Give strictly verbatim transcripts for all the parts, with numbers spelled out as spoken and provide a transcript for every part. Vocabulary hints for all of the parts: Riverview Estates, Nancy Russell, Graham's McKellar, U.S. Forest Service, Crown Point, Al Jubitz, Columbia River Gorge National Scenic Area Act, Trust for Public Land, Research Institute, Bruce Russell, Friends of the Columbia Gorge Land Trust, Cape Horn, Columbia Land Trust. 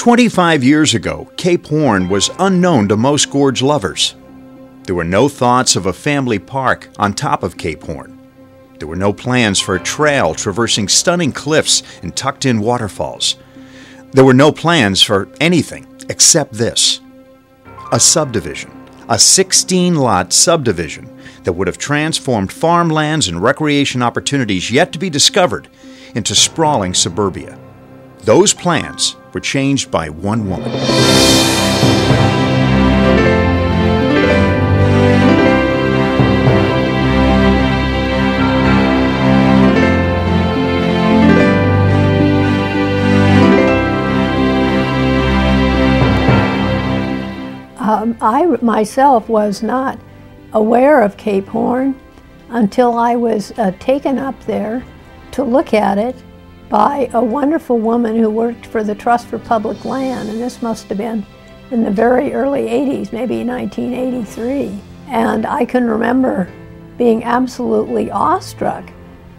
twenty-five years ago, Cape Horn was unknown to most gorge lovers. There were no thoughts of a family park on top of Cape Horn. There were no plans for a trail traversing stunning cliffs and tucked-in waterfalls. There were no plans for anything except this: a subdivision, a sixteen lot subdivision that would have transformed farmlands and recreation opportunities yet to be discovered into sprawling suburbia. Those plans were changed by one woman. Um, I myself was not aware of Cape Horn until I was uh, taken up there to look at it by a wonderful woman who worked for the Trust for Public Land, and this must have been in the very early eighties, maybe nineteen eighty-three. And I can remember being absolutely awestruck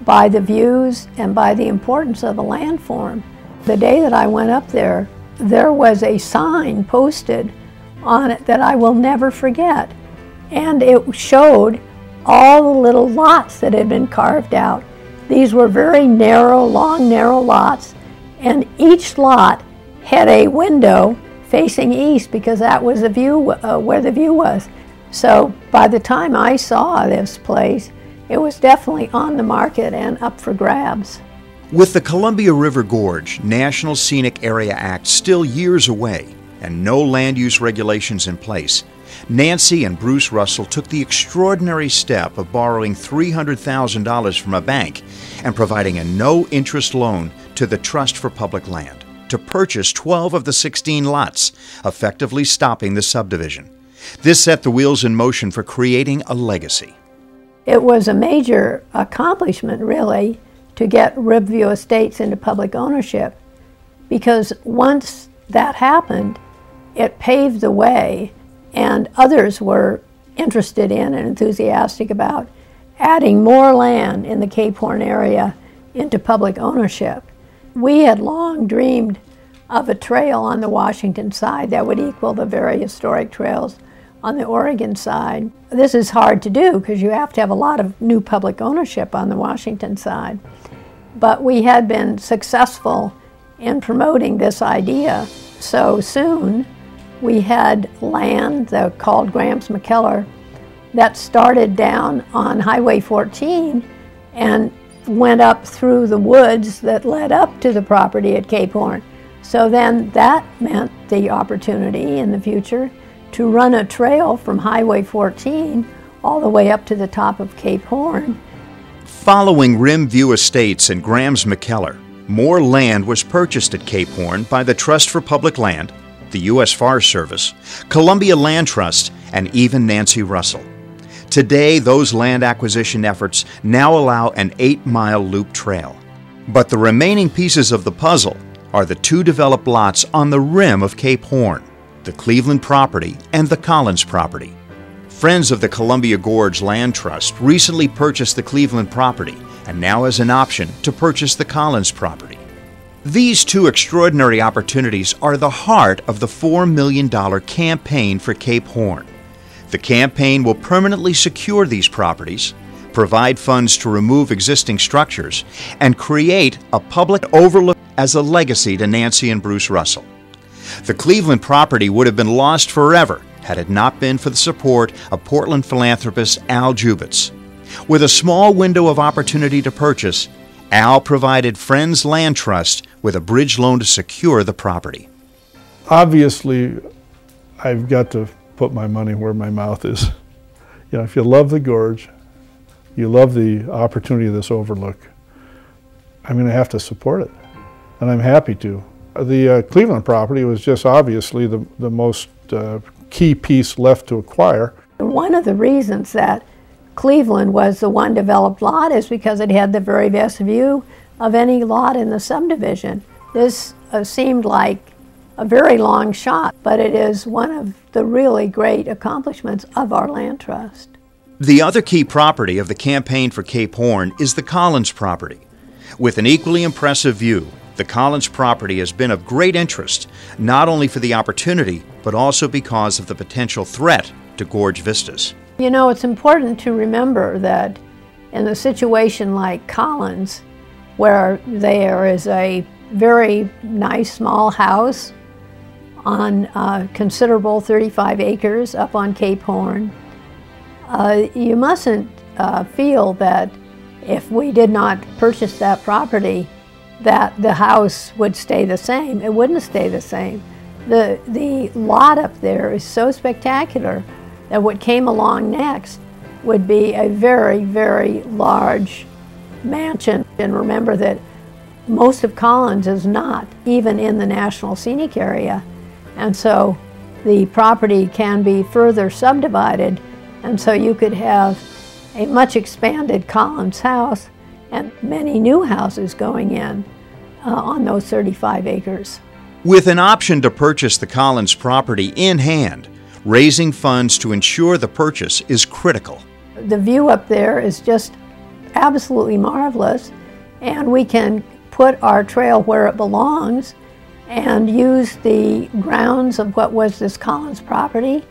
by the views and by the importance of the landform. The day that I went up there, there was a sign posted on it that I will never forget. And it showed all the little lots that had been carved out. These were very narrow, long, narrow lots, and each lot had a window facing east because that was the view, uh, where the view was. So by the time I saw this place, it was definitely on the market and up for grabs. With the Columbia River Gorge National Scenic Area Act still years away and no land use regulations in place, Nancy and Bruce Russell took the extraordinary step of borrowing three hundred thousand dollars from a bank and providing a no-interest loan to the Trust for Public Land to purchase twelve of the sixteen lots, effectively stopping the subdivision. This set the wheels in motion for creating a legacy. It was a major accomplishment, really, to get Riverview Estates into public ownership, because once that happened, it paved the way, and others were interested in and enthusiastic about adding more land in the Cape Horn area into public ownership. We had long dreamed of a trail on the Washington side that would equal the very historic trails on the Oregon side. This is hard to do because you have to have a lot of new public ownership on the Washington side. But we had been successful in promoting this idea so soon. We had land uh, called Graham's McKellar that started down on Highway fourteen and went up through the woods that led up to the property at Cape Horn. So then that meant the opportunity in the future to run a trail from Highway fourteen all the way up to the top of Cape Horn. Following Riverview Estates and Graham's McKellar, more land was purchased at Cape Horn by the Trust for Public Land, the U S Forest Service, Columbia Land Trust, and even Nancy Russell. Today, those land acquisition efforts now allow an eight mile loop trail. But the remaining pieces of the puzzle are the two developed lots on the rim of Cape Horn, the Cleveland property and the Collins property. Friends of the Columbia Gorge Land Trust recently purchased the Cleveland property and now has an option to purchase the Collins property. These two extraordinary opportunities are the heart of the four million dollar campaign for Cape Horn. The campaign will permanently secure these properties, provide funds to remove existing structures, and create a public overlook as a legacy to Nancy and Bruce Russell. The Cleveland property would have been lost forever had it not been for the support of Portland philanthropist Al Jubitz. With a small window of opportunity to purchase, Al provided Friends Land Trust with a bridge loan to secure the property. Obviously, I've got to put my money where my mouth is. You know, if you love the gorge, you love the opportunity of this overlook, I'm going to have to support it, and I'm happy to. The uh, Cleveland property was just obviously the, the most uh, key piece left to acquire. One of the reasons that Cleveland was the one developed lot is because it had the very best view of any lot in the subdivision. This uh, seemed like a very long shot, but it is one of the really great accomplishments of our land trust. The other key property of the campaign for Cape Horn is the Collins property. With an equally impressive view, the Collins property has been of great interest, not only for the opportunity, but also because of the potential threat to gorge vistas. You know, it's important to remember that in a situation like Collins, where there is a very nice small house on uh, considerable thirty-five acres up on Cape Horn, uh, you mustn't uh, feel that if we did not purchase that property, that the house would stay the same. It wouldn't stay the same. The, the lot up there is so spectacular that what came along next would be a very, very large mansion. And remember that most of Collins is not even in the National Scenic Area. And so the property can be further subdivided. And so you could have a much expanded Collins house and many new houses going in uh, on those thirty-five acres. With an option to purchase the Collins property in hand, raising funds to ensure the purchase is critical. The view up there is just absolutely marvelous, and we can put our trail where it belongs and use the grounds of what was this Collins property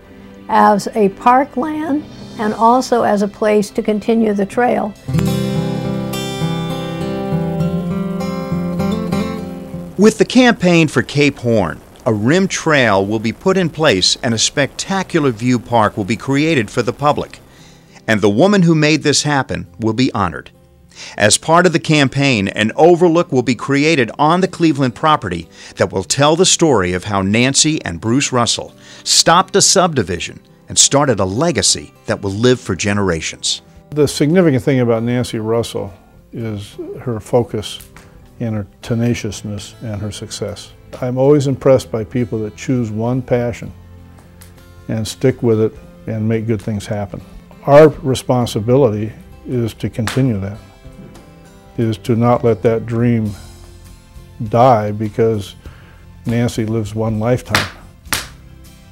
as a parkland and also as a place to continue the trail. With the campaign for Cape Horn, a rim trail will be put in place and a spectacular view park will be created for the public. And the woman who made this happen will be honored. As part of the campaign, an overlook will be created on the Cleveland property that will tell the story of how Nancy and Bruce Russell stopped a subdivision and started a legacy that will live for generations. The significant thing about Nancy Russell is her focus and her tenaciousness and her success. I'm always impressed by people that choose one passion and stick with it and make good things happen. Our responsibility is to continue that, is to not let that dream die, because Nancy lives one lifetime.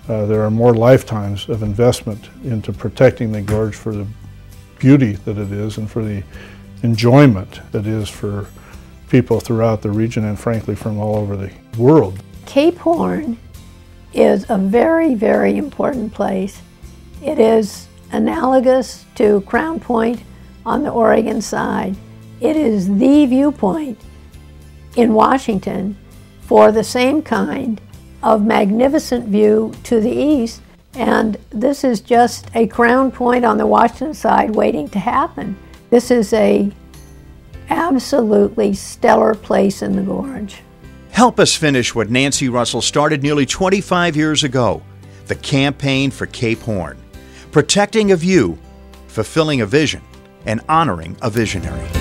Uh, there are more lifetimes of investment into protecting the gorge for the beauty that it is and for the enjoyment that it is for people throughout the region and frankly from all over the world. Cape Horn is a very, very important place. It is analogous to Crown Point on the Oregon side. It is the viewpoint in Washington for the same kind of magnificent view to the east, and this is just a Crown Point on the Washington side waiting to happen. This is a absolutely stellar place in the gorge. Help us finish what Nancy Russell started nearly twenty-five years ago, the campaign for Cape Horn. Protecting a view, fulfilling a vision, and honoring a visionary.